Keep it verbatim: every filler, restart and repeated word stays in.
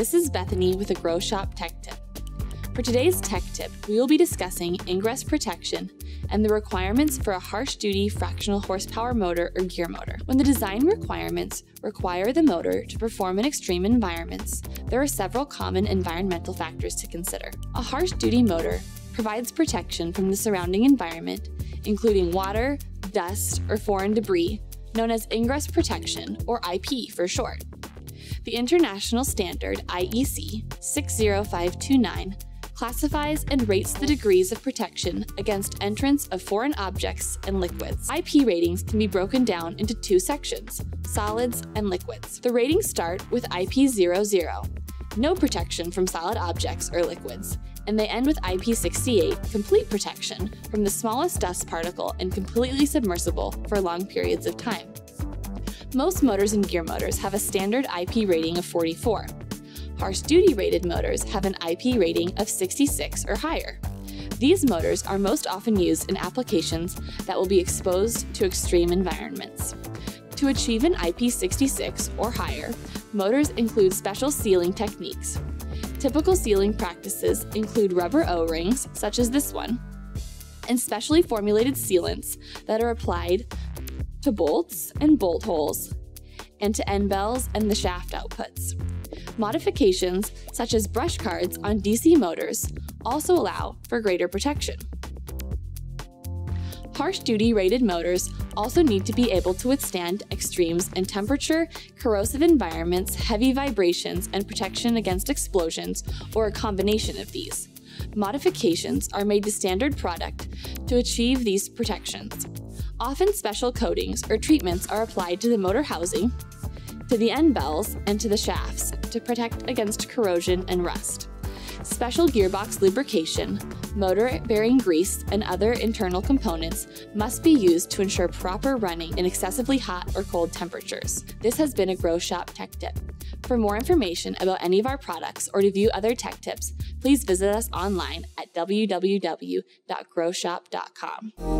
This is Bethany with a Groschopp Tech Tip. For today's Tech Tip, we will be discussing Ingress Protection and the requirements for a harsh-duty fractional horsepower motor or gear motor. When the design requirements require the motor to perform in extreme environments, there are several common environmental factors to consider. A harsh-duty motor provides protection from the surrounding environment, including water, dust, or foreign debris, known as Ingress Protection, or I P for short. The international standard I E C six oh five two nine classifies and rates the degrees of protection against entrance of foreign objects and liquids. I P ratings can be broken down into two sections, solids and liquids. The ratings start with I P zero zero, no protection from solid objects or liquids, and they end with I P sixty-eight, complete protection from the smallest dust particle and completely submersible for long periods of time. Most motors and gear motors have a standard I P rating of forty-four. Harsh-duty rated motors have an I P rating of sixty-six or higher. These motors are most often used in applications that will be exposed to extreme environments. To achieve an I P sixty-six or higher, motors include special sealing techniques. Typical sealing practices include rubber O-rings, such as this one, and specially formulated sealants that are applied to bolts and bolt holes, and to end bells and the shaft outputs. Modifications, such as brush cards on D C motors, also allow for greater protection. Harsh-duty rated motors also need to be able to withstand extremes in temperature, corrosive environments, heavy vibrations, and protection against explosions, or a combination of these. Modifications are made to standard product to achieve these protections. Often special coatings or treatments are applied to the motor housing, to the end bells, and to the shafts to protect against corrosion and rust. Special gearbox lubrication, motor bearing grease, and other internal components must be used to ensure proper running in excessively hot or cold temperatures. This has been a Groschopp Tech Tip. For more information about any of our products or to view other tech tips, please visit us online at w w w dot groschopp dot com.